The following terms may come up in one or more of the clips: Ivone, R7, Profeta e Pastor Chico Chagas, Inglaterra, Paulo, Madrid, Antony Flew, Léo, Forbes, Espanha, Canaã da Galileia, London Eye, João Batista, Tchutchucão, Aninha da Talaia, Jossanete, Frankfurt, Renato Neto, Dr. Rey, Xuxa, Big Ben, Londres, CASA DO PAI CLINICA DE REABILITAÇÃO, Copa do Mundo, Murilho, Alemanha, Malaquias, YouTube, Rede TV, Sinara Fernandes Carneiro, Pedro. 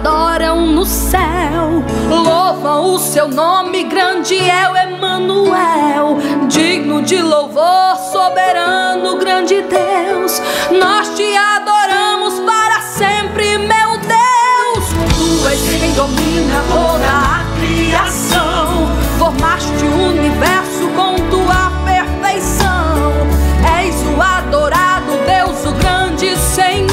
adoram no céu, louvam o seu nome, grande é o Emanuel, digno de louvor, soberano, grande Deus, nós te adoramos para sempre, meu Deus. Tu és quem domina toda a criação, formaste o universo com tua perfeição, és o adorado Deus, o grande Senhor.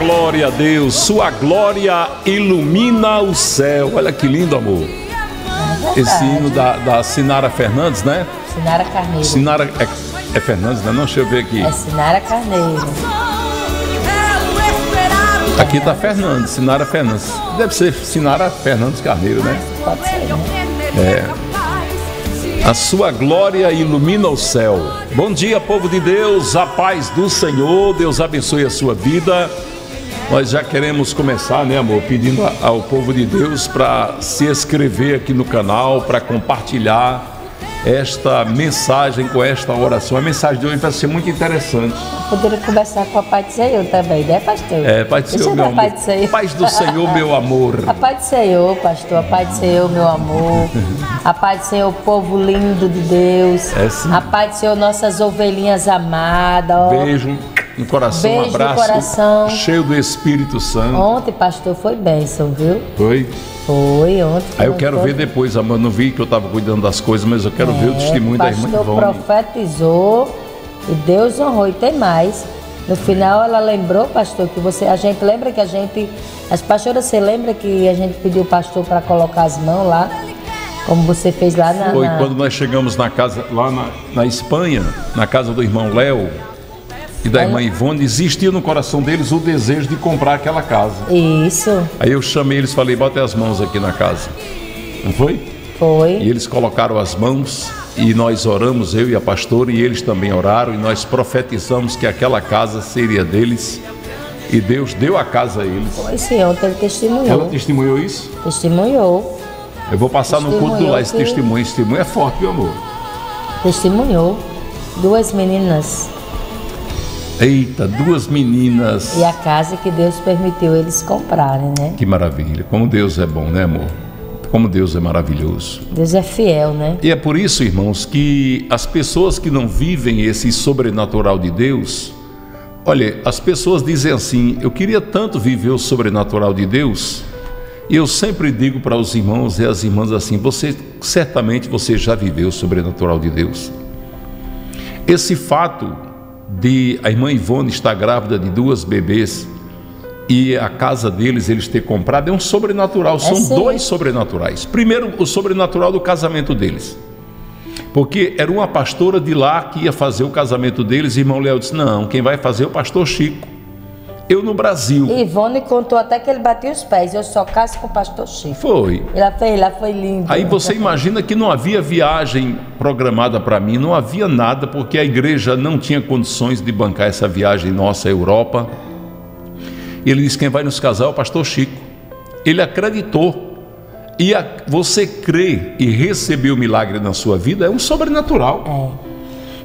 Glória a Deus, sua glória ilumina o céu. Olha que lindo, amor. Esse hino da Sinara Fernandes, né? Sinara Carneiro. Sinara é Fernandes, né? Não, deixa eu ver aqui. É Sinara Carneiro. Aqui tá Fernandes, Sinara Fernandes. Deve ser Sinara Fernandes Carneiro, né? Pode ser, né? É. A sua glória ilumina o céu. Bom dia, povo de Deus, a paz do Senhor. Deus abençoe a sua vida. Nós já queremos começar, né, amor, pedindo ao povo de Deus para se inscrever aqui no canal, para compartilhar esta mensagem com esta oração. A mensagem de hoje vai ser muito interessante. Eu poderia conversar com a paz do Senhor também, né, pastor? É, paz do Senhor, meu amor. Paz do Senhor, meu amor. A paz do Senhor, pastor. A paz do Senhor, meu amor. A paz do Senhor, povo lindo de Deus. É, sim. A paz do Senhor, nossas ovelhinhas amadas. Ó. Beijo. Um coração, beijo, um abraço, coração cheio do Espírito Santo. Ontem, pastor, foi bênção, viu? Foi? Foi, ontem. Aí eu quero ver depois, amor, não vi que eu estava cuidando das coisas, mas eu quero ver o testemunho da irmã Ivone. O pastor profetizou e Deus honrou, e tem mais. No final ela lembrou, pastor, que você lembra que a gente pediu o pastor para colocar as mãos lá, como você fez lá na... Foi, quando nós chegamos na casa, lá na Espanha, na casa do irmão Léo, e da irmã Ivone, existia no coração deles o desejo de comprar aquela casa. Isso. Aí eu chamei eles e falei, bota as mãos aqui na casa. Não foi? Foi. E eles colocaram as mãos e nós oramos, eu e a pastora, e eles também oraram, e nós profetizamos que aquela casa seria deles. E Deus deu a casa a eles. Foi, sim, ontem ele testemunhou. Ela testemunhou isso? Testemunhou. Eu vou passar no culto do lá esse testemunho. Esse testemunho é forte, meu amor. Testemunhou. Duas meninas... Eita, duas meninas. E a casa que Deus permitiu eles comprarem, né? Que maravilha, como Deus é bom, né, amor? Como Deus é maravilhoso. Deus é fiel, né? E é por isso, irmãos, que as pessoas que não vivem esse sobrenatural de Deus, olha, as pessoas dizem assim, eu queria tanto viver o sobrenatural de Deus. E eu sempre digo para os irmãos e as irmãs assim, certamente você já viveu o sobrenatural de Deus. Esse fato de a irmã Ivone estar grávida de duas bebês e a casa deles, eles ter comprado, é um sobrenatural, são dois sobrenaturais. Primeiro, o sobrenatural do casamento deles, porque era uma pastora de lá que ia fazer o casamento deles, e irmão Léo disse, não, quem vai fazer é o pastor Chico, eu no Brasil. E Ivone contou até que ele bateu os pés, eu só caso com o pastor Chico. Foi. Ela foi linda. Aí você imagina que não havia viagem programada para mim, não havia nada, porque a igreja não tinha condições de bancar essa viagem nossa à Europa. Ele disse, quem vai nos casar é o pastor Chico. Ele acreditou. E você crer e receber o milagre na sua vida é um sobrenatural. É.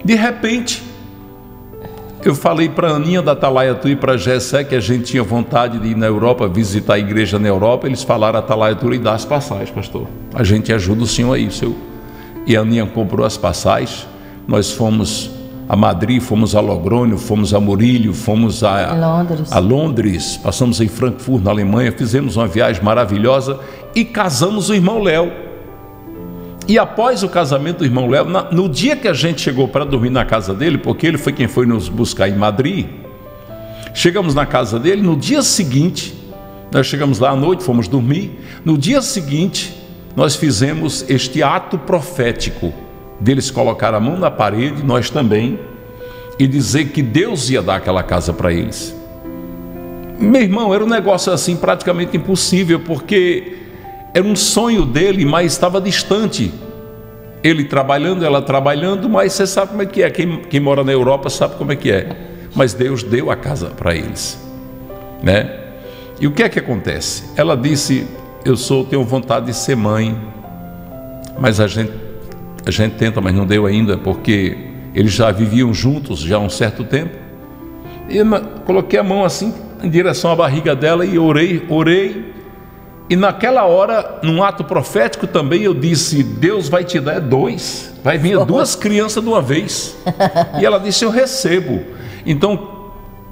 De repente... Eu falei para Aninha da Talaia e para Gessé que a gente tinha vontade de ir na Europa, visitar a igreja na Europa. Eles falaram a Talaia e dá as passagens, pastor. A gente ajuda o senhor aí, seu. E a Aninha comprou as passagens. Nós fomos a Madrid, fomos a Logrônio, fomos a Murilho, fomos a Londres. Passamos em Frankfurt, na Alemanha. Fizemos uma viagem maravilhosa e casamos o irmão Léo. E após o casamento do irmão Léo, no dia que a gente chegou para dormir na casa dele, porque ele foi quem foi nos buscar em Madrid, chegamos na casa dele, no dia seguinte, nós chegamos lá à noite, fomos dormir, no dia seguinte nós fizemos este ato profético, deles colocar a mão na parede, nós também, e dizer que Deus ia dar aquela casa para eles. Meu irmão, era um negócio assim praticamente impossível, porque era um sonho dele, mas estava distante. Ele trabalhando, ela trabalhando, mas você sabe como é que é. Quem mora na Europa sabe como é que é. Mas Deus deu a casa para eles, né? E o que acontece? Ela disse, tenho vontade de ser mãe, mas a gente tenta, mas não deu ainda, porque eles já viviam juntos já há um certo tempo. E eu coloquei a mão assim em direção à barriga dela e orei. E naquela hora, num ato profético também, eu disse, Deus vai te dar dois, vai vir duas crianças de uma vez. E ela disse, eu recebo. Então,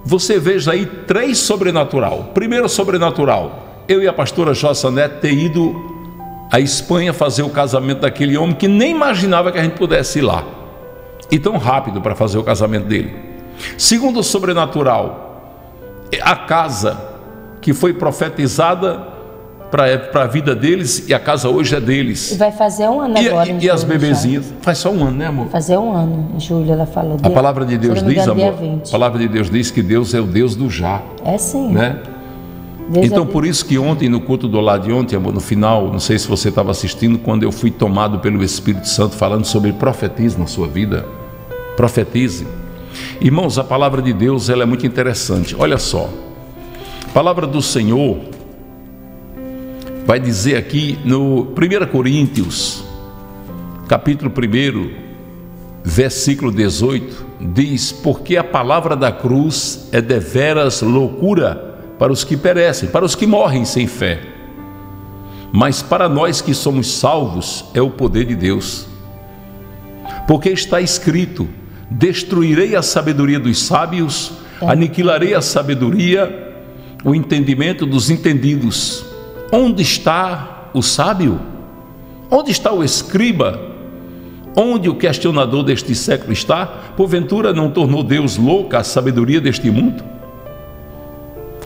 você veja aí três sobrenatural. Primeiro sobrenatural, eu e a pastora Jossanete ter ido à Espanha fazer o casamento daquele homem que nem imaginava que a gente pudesse ir lá. E tão rápido para fazer o casamento dele. Segundo sobrenatural, a casa que foi profetizada para a vida deles, e a casa hoje é deles. E vai fazer um ano agora. E as bebezinhas. Faz só um ano, né, amor? Fazer um ano, em julho, ela falou. A palavra de Deus diz, amor, a palavra de Deus diz que Deus é o Deus do já. É sim. Né? Então, por isso que ontem, no culto do lado de ontem, amor, no final, não sei se você estava assistindo, quando eu fui tomado pelo Espírito Santo, falando sobre profetize na sua vida. Profetize. Irmãos, a palavra de Deus, ela é muito interessante. Olha só. A palavra do Senhor vai dizer aqui no 1 Coríntios, capítulo 1, versículo 18, diz, porque a palavra da cruz é deveras loucura para os que perecem, para os que morrem sem fé. Mas para nós que somos salvos é o poder de Deus. Porque está escrito, destruirei a sabedoria dos sábios, aniquilarei a sabedoria, o entendimento dos entendidos. Onde está o sábio? Onde está o escriba? Onde o questionador deste século está? Porventura não tornou Deus louca a sabedoria deste mundo?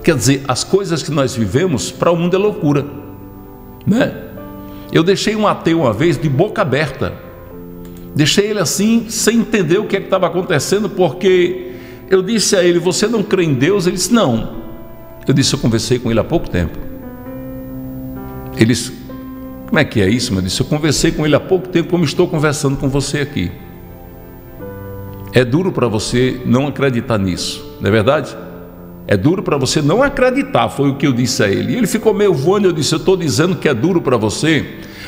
Quer dizer, as coisas que nós vivemos para o mundo é loucura, né? Eu deixei um ateu uma vez de boca aberta. Deixei ele assim, sem entender o que é que estava acontecendo, porque eu disse a ele, você não crê em Deus? Ele disse, não. Eu disse, eu conversei com ele há pouco tempo. Ele disse, como é que é isso? Eu disse, eu conversei com ele há pouco tempo, como estou conversando com você aqui. É duro para você não acreditar nisso, não é verdade? É duro para você não acreditar, foi o que eu disse a ele. E ele ficou meio voando, eu disse, eu estou dizendo que é duro para você,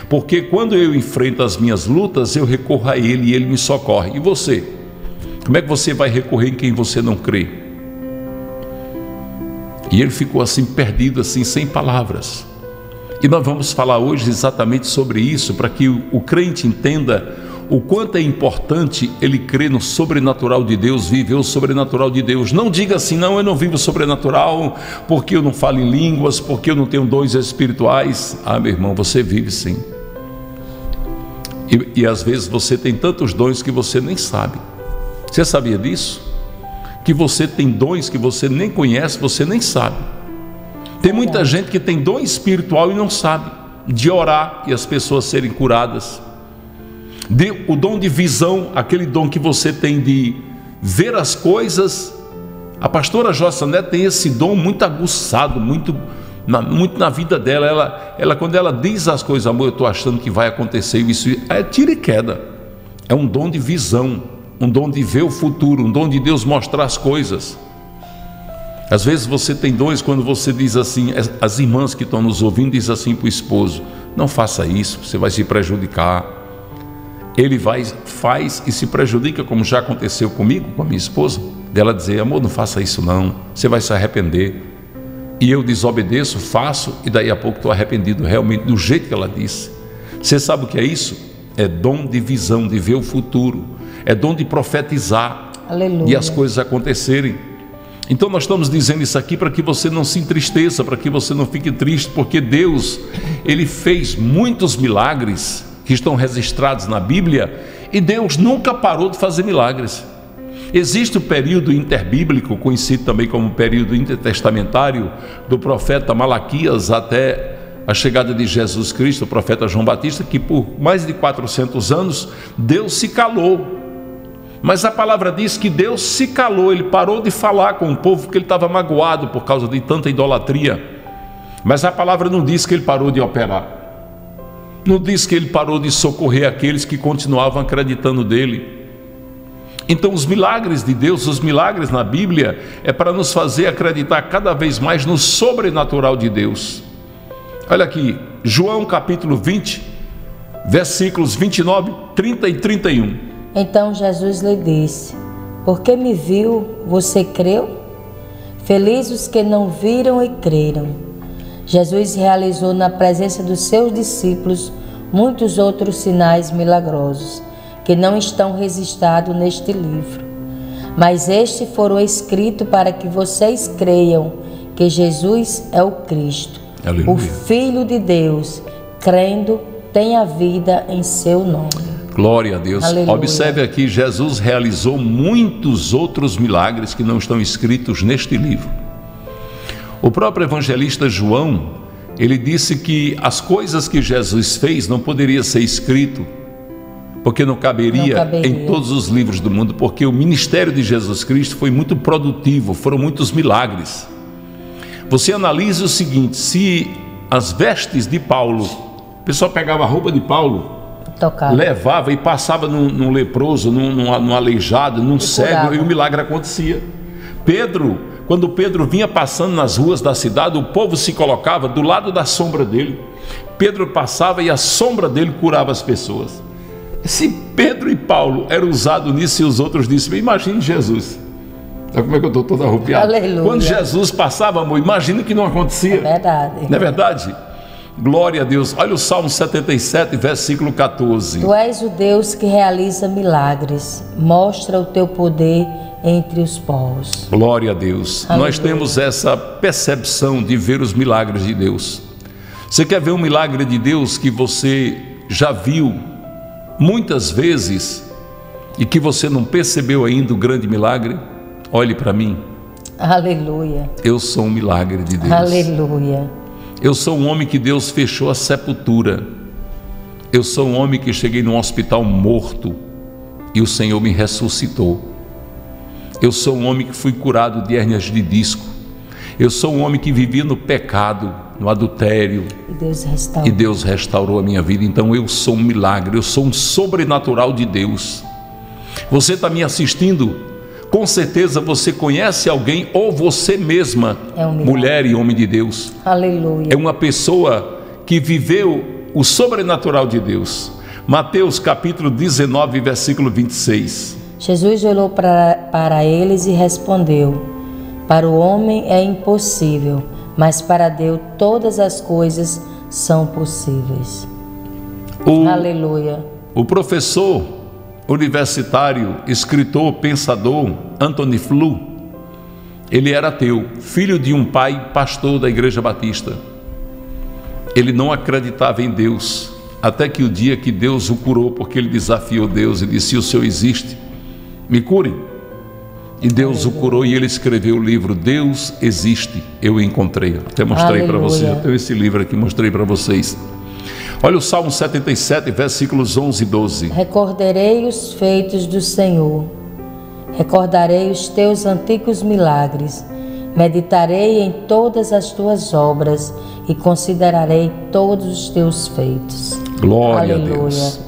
porque quando eu enfrento as minhas lutas, eu recorro a ele e ele me socorre. E você? Como é que você vai recorrer em quem você não crê? E ele ficou assim, perdido, assim, sem palavras. E nós vamos falar hoje exatamente sobre isso, para que o crente entenda o quanto é importante ele crer no sobrenatural de Deus, viver o sobrenatural de Deus. Não diga assim, não, eu não vivo sobrenatural, porque eu não falo em línguas, porque eu não tenho dons espirituais. Ah, meu irmão, você vive sim. E às vezes você tem tantos dons que você nem sabe. Você sabia disso? Que você tem dons que você nem conhece, você nem sabe. Tem muita gente que tem dom espiritual e não sabe, de orar e as pessoas serem curadas. O dom de visão, aquele dom que você tem de ver as coisas. A pastora Jossanete tem esse dom muito aguçado, muito na vida dela. Ela quando ela diz as coisas, amor, eu estou achando que vai acontecer isso, é tira e queda. É um dom de visão, um dom de ver o futuro, um dom de Deus mostrar as coisas. Às vezes você tem dons quando você diz assim, as irmãs que estão nos ouvindo dizem assim para o esposo, não faça isso, você vai se prejudicar. Ele vai, faz e se prejudica, como já aconteceu comigo, com a minha esposa, dela dizer, amor, não faça isso não, você vai se arrepender. E eu desobedeço, faço, e daí a pouco estou arrependido realmente, do jeito que ela disse. Você sabe o que é isso? É dom de visão, de ver o futuro, é dom de profetizar. Aleluia. E as coisas acontecerem. Então nós estamos dizendo isso aqui para que você não se entristeça, para que você não fique triste, porque Deus, Ele fez muitos milagres que estão registrados na Bíblia, e Deus nunca parou de fazer milagres. Existe o período interbíblico, conhecido também como período intertestamentário, do profeta Malaquias até a chegada de Jesus Cristo, o profeta João Batista, que por mais de 400 anos, Deus se calou. Mas a palavra diz que Deus se calou, ele parou de falar com o povo porque ele estava magoado por causa de tanta idolatria. Mas a palavra não diz que ele parou de operar. Não diz que ele parou de socorrer aqueles que continuavam acreditando nele. Então os milagres de Deus, os milagres na Bíblia, é para nos fazer acreditar cada vez mais no sobrenatural de Deus. Olha aqui, João capítulo 20, versículos 29, 30 e 31. Então Jesus lhe disse: porque me viu, você creu? Felizes os que não viram e creram. Jesus realizou na presença dos seus discípulos muitos outros sinais milagrosos, que não estão registrados neste livro. Mas estes foram escritos para que vocês creiam que Jesus é o Cristo, aleluia, o Filho de Deus, crendo, tem a vida em seu nome. Glória a Deus. Aleluia. Observe aqui, Jesus realizou muitos outros milagres que não estão escritos neste livro. O próprio evangelista João, ele disse que as coisas que Jesus fez não poderia ser escrito, porque não caberia em todos os livros do mundo, porque o ministério de Jesus Cristo foi muito produtivo, foram muitos milagres. Você analisa o seguinte: se as vestes de Paulo, o pessoal pegava a roupa de Paulo, tocava, levava e passava num leproso, num aleijado, num cego, e o milagre acontecia. Pedro, quando Pedro vinha passando nas ruas da cidade, o povo se colocava do lado da sombra dele. Pedro passava e a sombra dele curava as pessoas. Se Pedro e Paulo eram usados nisso e os outros disseram, imagine Jesus. Sabe como é que eu estou todo arrupiado? Aleluia. Quando Jesus passava, amor, imagina que não acontecia. É verdade. Não é verdade? Glória a Deus. Olha o Salmo 77, versículo 14. Tu és o Deus que realiza milagres, mostra o teu poder entre os povos. Glória a Deus. Aleluia. Nós temos essa percepção de ver os milagres de Deus. Você quer ver um milagre de Deus que você já viu muitas vezes e que você não percebeu ainda o grande milagre? Olhe para mim. Aleluia. Eu sou um milagre de Deus. Aleluia. Eu sou um homem que Deus fechou a sepultura. Eu sou um homem que cheguei num hospital morto e o Senhor me ressuscitou. Eu sou um homem que fui curado de hérnias de disco. Eu sou um homem que vivia no pecado, no adultério. E Deus restaurou a minha vida. Então eu sou um milagre, eu sou um sobrenatural de Deus. Você está me assistindo? Com certeza você conhece alguém ou você mesma, mulher e homem de Deus. Aleluia. É uma pessoa que viveu o sobrenatural de Deus. Mateus capítulo 19, versículo 26. Jesus olhou para eles e respondeu: para o homem é impossível, mas para Deus todas as coisas são possíveis. Aleluia. O professor universitário, escritor, pensador Antony Flew, ele era ateu, filho de um pai pastor da Igreja Batista. Ele não acreditava em Deus, até que o dia que Deus o curou, porque ele desafiou Deus e disse: o Senhor existe, me cure. E Deus o curou e ele escreveu o livro Deus Existe, Eu Encontrei. Até mostrei para vocês, eu tenho esse livro aqui, mostrei para vocês. Olha o Salmo 77, versículos 11 e 12. Recordarei os feitos do Senhor, recordarei os teus antigos milagres, meditarei em todas as tuas obras e considerarei todos os teus feitos. Glória a Deus.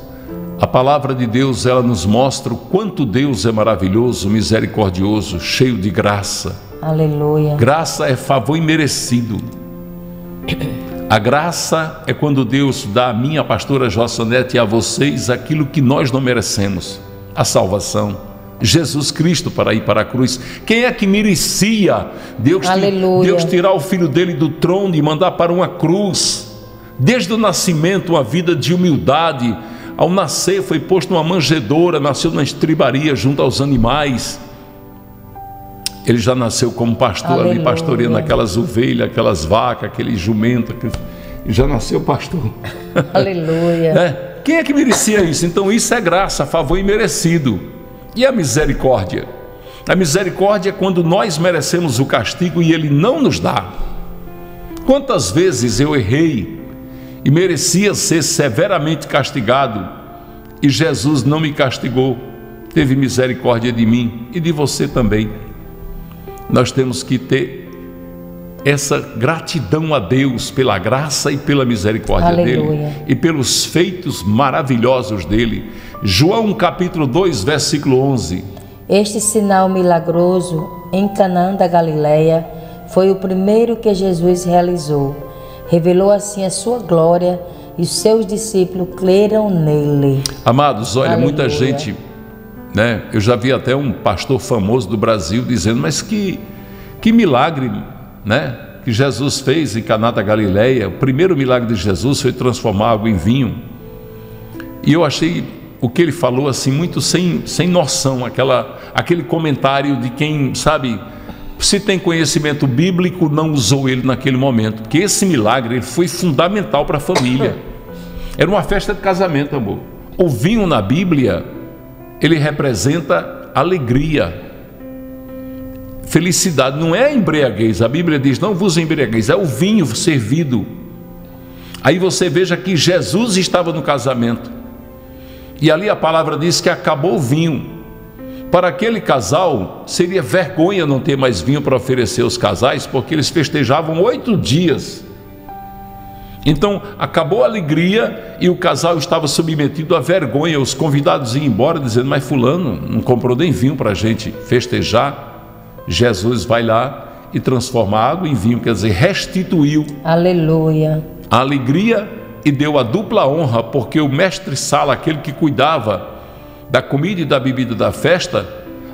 A palavra de Deus, ela nos mostra o quanto Deus é maravilhoso, misericordioso, cheio de graça. Aleluia. Graça é favor imerecido. A graça é quando Deus dá a mim, a pastora Jossanete, e a vocês aquilo que nós não merecemos: a salvação, Jesus Cristo para ir para a cruz. Quem é que merecia Deus tirar o filho dele do trono e mandar para uma cruz? Desde o nascimento, uma vida de humildade. Ao nascer foi posto numa manjedoura, nasceu na estribaria junto aos animais. Ele já nasceu como pastor, aleluia, ali pastoreando aquelas ovelhas, aquelas vacas, aquele jumento, aquele... já nasceu pastor. Aleluia. Né? Quem é que merecia isso? Então isso é graça, favor imerecido. E a misericórdia? A misericórdia é quando nós merecemos o castigo e ele não nos dá. Quantas vezes eu errei e merecia ser severamente castigado, e Jesus não me castigou, teve misericórdia de mim e de você também. Nós temos que ter essa gratidão a Deus pela graça e pela misericórdia dele e pelos feitos maravilhosos dele. João capítulo 2, versículo 11. Este sinal milagroso em Canaã da Galileia foi o primeiro que Jesus realizou. Revelou assim a sua glória e os seus discípulos creram nele. Amados, olha, muita gente, né? Eu já vi até um pastor famoso do Brasil dizendo, mas que milagre, né, que Jesus fez em Caná da Galileia. O primeiro milagre de Jesus foi transformar água em vinho. E eu achei o que ele falou assim muito sem noção, aquele comentário de quem, sabe, se tem conhecimento bíblico, não usou ele naquele momento, porque esse milagre foi fundamental para a família. Era uma festa de casamento, amor. O vinho na Bíblia, ele representa alegria, felicidade, não é embriaguez. A Bíblia diz, não vos embriagueis, é o vinho servido. Aí você veja que Jesus estava no casamento, e ali a palavra diz que acabou o vinho. Para aquele casal, seria vergonha não ter mais vinho para oferecer aos casais, porque eles festejavam 8 dias. Então, acabou a alegria e o casal estava submetido à vergonha. Os convidados iam embora dizendo, mas fulano não comprou nem vinho para a gente festejar. Jesus vai lá e transforma a água em vinho, quer dizer, restituiu. Aleluia. A alegria e deu a dupla honra, porque o mestre sala, aquele que cuidava da comida e da bebida da festa,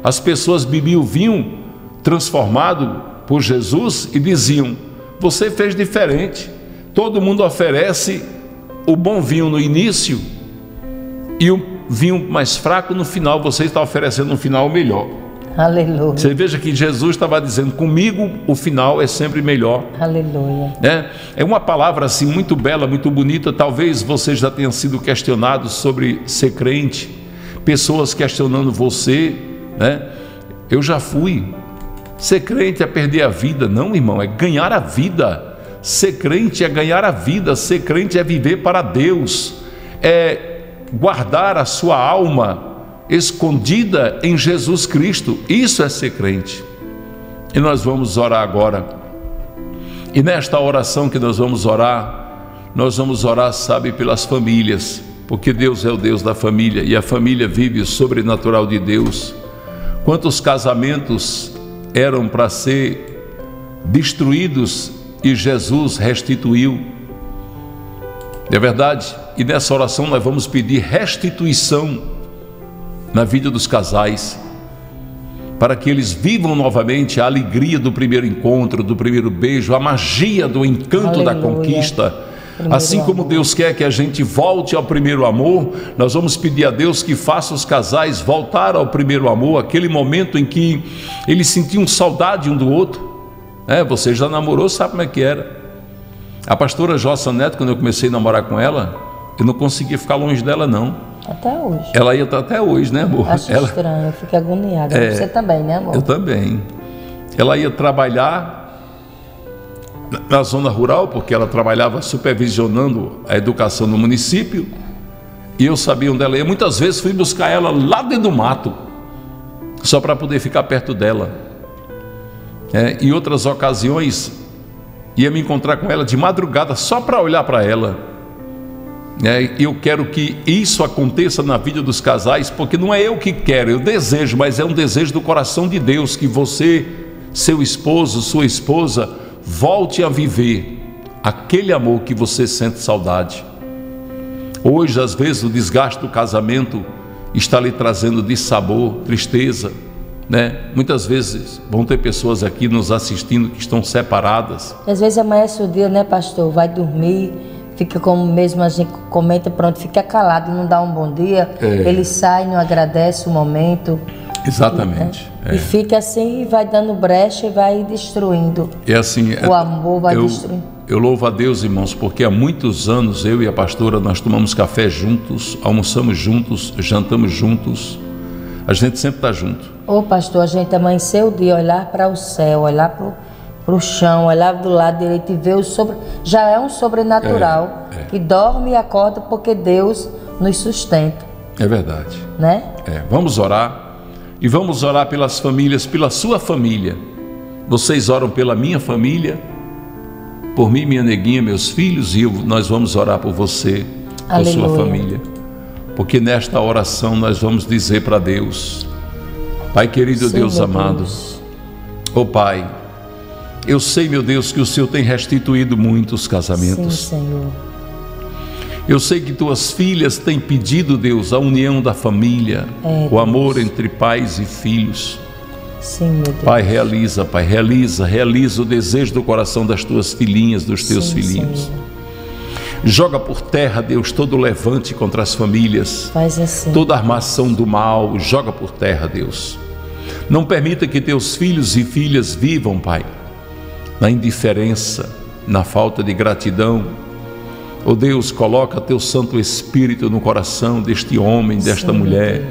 as pessoas bebiam o vinho transformado por Jesus e diziam, você fez diferente. Todo mundo oferece o bom vinho no início e o vinho mais fraco no final. Você está oferecendo um final melhor. Aleluia. Você veja que Jesus estava dizendo, comigo o final é sempre melhor. Aleluia. É uma palavra assim muito bela, muito bonita. Talvez você já tenha sido questionado sobre ser crente, pessoas questionando você, né? Eu já fui. Ser crente é perder a vida. Não, irmão, é ganhar a vida. Ser crente é ganhar a vida. Ser crente é viver para Deus, é guardar a sua alma escondida em Jesus Cristo. Isso é ser crente. E nós vamos orar agora. E nesta oração que nós vamos orar, sabe, pelas famílias, porque Deus é o Deus da família e a família vive o sobrenatural de Deus. Quantos casamentos eram para ser destruídos e Jesus restituiu. É verdade? E nessa oração nós vamos pedir restituição na vida dos casais, para que eles vivam novamente a alegria do primeiro encontro, do primeiro beijo, a magia do encanto. Aleluia. Da conquista. Assim como Deus quer que a gente volte ao primeiro amor, nós vamos pedir a Deus que faça os casais voltar ao primeiro amor, aquele momento em que eles sentiam saudade um do outro. Você já namorou, sabe como é que era. A pastora Jossanete, quando eu comecei a namorar com ela, eu não conseguia ficar longe dela, não. Até hoje. Ela ia estar até hoje, né, amor? Acho estranho, eu fico agoniada. Você também, né, amor? Eu também. Ela ia trabalhar na zona rural, porque ela trabalhava supervisionando a educação no município, e eu sabia onde ela ia. Muitas vezes fui buscar ela lá dentro do mato, só para poder ficar perto dela. Em outras ocasiões, ia me encontrar com ela de madrugada, só para olhar para ela. Eu quero que isso aconteça na vida dos casais, porque não é eu que quero, eu desejo, mas é um desejo do coração de Deus, que você, seu esposo, sua esposa, volte a viver aquele amor que você sente saudade. Hoje, às vezes, o desgaste do casamento está lhe trazendo dissabor, tristeza, né? Muitas vezes vão ter pessoas aqui nos assistindo que estão separadas. Às vezes amanhece o dia, né, pastor? Vai dormir, fica como mesmo a gente comenta, pronto, fica calado, não dá um bom dia, ele sai, não agradece o momento. Exatamente. E fica assim, e vai dando brecha e vai destruindo. É assim, o amor vai destruindo. Eu louvo a Deus, irmãos, porque há muitos anos eu e a pastora, nós tomamos café juntos, almoçamos juntos, jantamos juntos. A gente sempre está junto. Ô pastor, a gente amanheceu o dia, olhar para o céu, olhar para o chão, olhar do lado direito e ver o sobre. Já é um sobrenatural que dorme e acorda porque Deus nos sustenta. É verdade. Né? É, vamos orar. E vamos orar pelas famílias, pela sua família. Vocês oram pela minha família, por mim, minha neguinha, meus filhos, e nós vamos orar por você, por sua família. Porque nesta oração nós vamos dizer para Deus: Pai querido, Deus amado, ó Pai, eu sei, meu Deus, que o Senhor tem restituído muitos casamentos. Sim, Senhor. Eu sei que tuas filhas têm pedido, Deus, a união da família, o amor entre pais e filhos. Sim, meu Deus. Pai, realiza o desejo do coração das tuas filhinhas, dos teus filhinhos. Senhor. Joga por terra, Deus, todo levante contra as famílias. Faz assim. Toda armação do mal, joga por terra, Deus. Não permita que teus filhos e filhas vivam, Pai, na indiferença, na falta de gratidão. Ó Deus, coloca teu Santo Espírito no coração deste homem, desta mulher,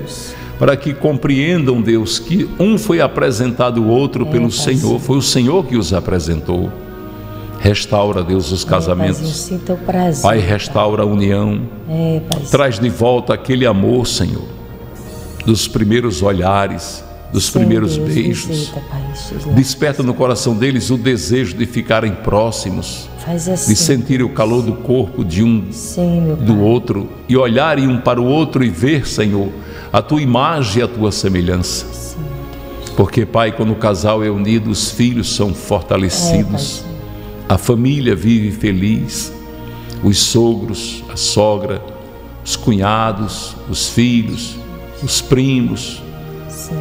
para que compreendam, Deus, que um foi apresentado o outro pelo Senhor, foi o Senhor que os apresentou. Restaura, Deus, os casamentos. Pai, restaura a união. Traz de volta aquele amor, Senhor, dos primeiros olhares, dos primeiros beijos. Desperta no coração deles o desejo de ficarem próximos, de sentir o calor do corpo de um, do outro, e olharem um para o outro e ver, Senhor, a tua imagem e a tua semelhança. Porque, Pai, quando o casal é unido, os filhos são fortalecidos, a família vive feliz, os sogros, a sogra, os cunhados, os filhos, os primos,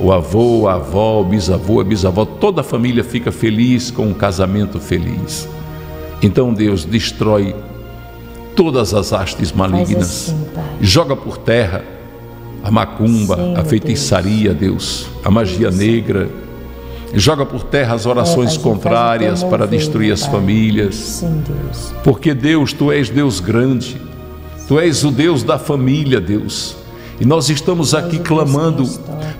o avô, a avó, o bisavô, a bisavó, toda a família fica feliz com um casamento feliz. Então, Deus, destrói todas as hastes malignas, joga por terra a macumba, a feitiçaria, Deus, a magia negra, joga por terra as orações contrárias para destruir as famílias. Sim, Deus. Porque, Deus, tu és Deus grande, tu és o Deus da família, Deus. E nós estamos aqui clamando,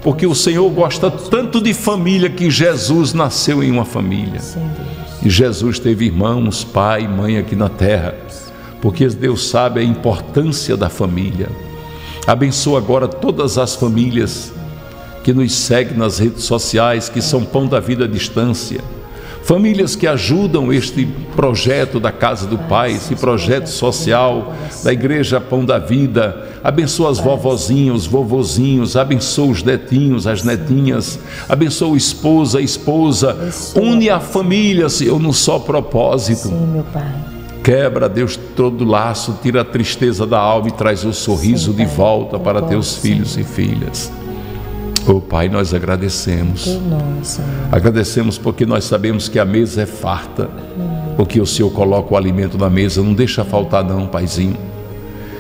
porque o Senhor gosta tanto de família que Jesus nasceu em uma família. E Jesus teve irmãos, pai e mãe aqui na terra, porque Deus sabe a importância da família. Abençoa agora todas as famílias que nos seguem nas redes sociais, que são pão da vida à distância. Famílias que ajudam este projeto da Casa do Pai, esse projeto social da Igreja Pão da Vida. Abençoa as vovozinhas, os vovozinhos, abençoa os netinhos, as netinhas, abençoa o esposo, a esposa, une a família, Senhor, num só propósito. Sim, meu Pai. Quebra, Deus, todo o laço, tira a tristeza da alma e traz o sorriso de volta para teus filhos e filhas. Oh, Pai, nós agradecemos. Agradecemos porque nós sabemos que a mesa é farta, porque o Senhor coloca o alimento na mesa, não deixa faltar não, Paizinho.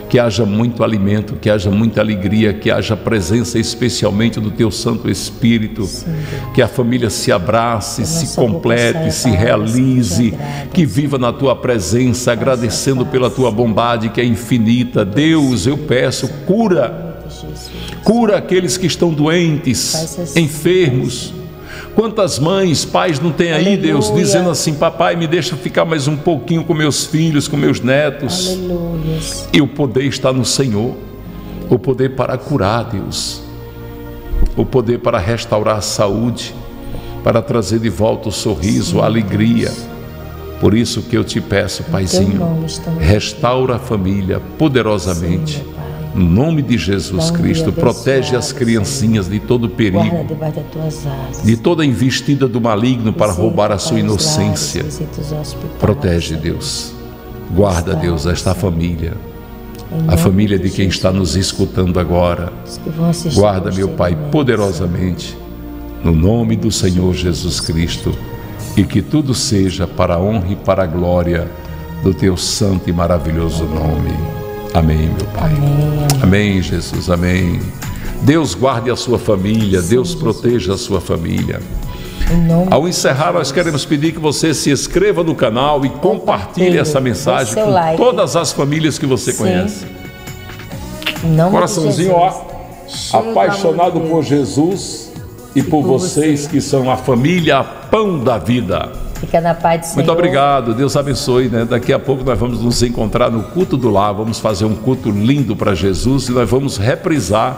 Que haja muito alimento, que haja muita alegria, que haja presença especialmente do teu Santo Espírito. Sim, que a família se abrace, se complete, se realize, que viva na tua presença, agradecendo pela tua bondade que é infinita. Deus, eu peço, cura. Cura aqueles que estão doentes, enfermos. Quantas mães, pais não tem aí, Deus, dizendo assim: papai, me deixa ficar mais um pouquinho com meus filhos, com meus netos. E o poder está no Senhor, o poder para curar, Deus, o poder para restaurar a saúde, para trazer de volta o sorriso, a alegria. Por isso que eu te peço, Paizinho, restaura a família poderosamente. Em nome de Jesus Cristo, protege as criancinhas de todo perigo, de toda investida do maligno para roubar a sua inocência. Protege, Deus. Guarda, Deus, esta família, a família de quem está nos escutando agora. Guarda, meu Pai, poderosamente, no nome do Senhor Jesus Cristo, e que tudo seja para a honra e para a glória do teu santo e maravilhoso nome. Amém, meu Pai. Amém. Amém, Jesus. Amém. Deus guarde a sua família. Deus proteja a sua família. Ao encerrar, nós queremos pedir que você se inscreva no canal e compartilhe essa mensagem com todas as famílias que você conhece. Coraçãozinho, ó, apaixonado por Jesus e por vocês que são a família Pão da Vida. Fica na paz do Senhor. Muito obrigado, Deus abençoe, né? Daqui a pouco nós vamos nos encontrar no culto do lar. Vamos fazer um culto lindo para Jesus e nós vamos reprisar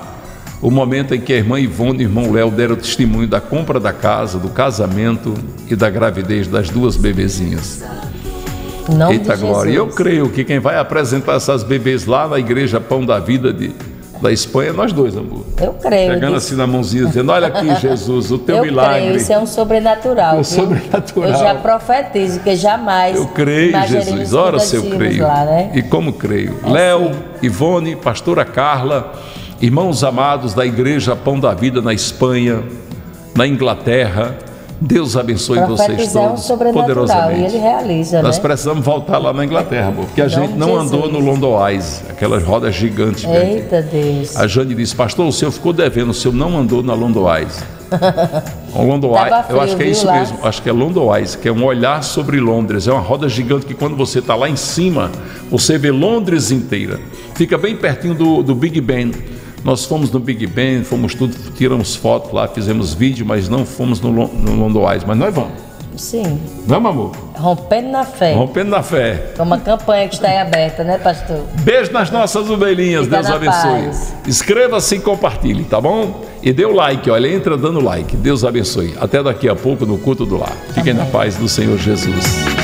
o momento em que a irmã Ivone e o irmão Léo deram testemunho da compra da casa, do casamento e da gravidez das duas bebezinhas. Eita glória! E eu creio que quem vai apresentar essas bebês lá na igreja Pão da Vida da Espanha, nós dois, amor. Eu creio. Pegando assim na mãozinha, dizendo, olha aqui, Jesus, o teu milagre. Eu creio, isso é um sobrenatural. É um sobrenatural. Eu já profetizo que jamais... Eu creio, Jesus, ora se eu creio. Lá, né? E como creio. É Léo, assim. Ivone, pastora Carla, irmãos amados da igreja Pão da Vida na Espanha, na Inglaterra, Deus abençoe vocês todos poderosamente. E ele realiza, nós precisamos voltar lá na Inglaterra, amor, porque a gente não andou no London Eye, aquelas rodas gigantes. Eita Deus. A Jane disse, pastor, o senhor ficou devendo, o senhor não andou na London Eye. O London Eye, eu acho que é isso mesmo, acho que é London Eye, que é um olhar sobre Londres, é uma roda gigante que quando você está lá em cima, você vê Londres inteira. Fica bem pertinho do Big Ben. Nós fomos no Big Ben, fomos tudo, tiramos foto lá, fizemos vídeo, mas não fomos no London Eye, mas nós vamos. Sim. Vamos, amor? Rompendo na fé. Rompendo na fé. É uma campanha que está aí aberta, né, pastor? Beijo nas nossas ovelhinhas, Deus abençoe. Inscreva-se e compartilhe, tá bom? E dê o like, olha, entra dando like. Deus abençoe. Até daqui a pouco no culto do lar. Fiquem na paz do Senhor Jesus.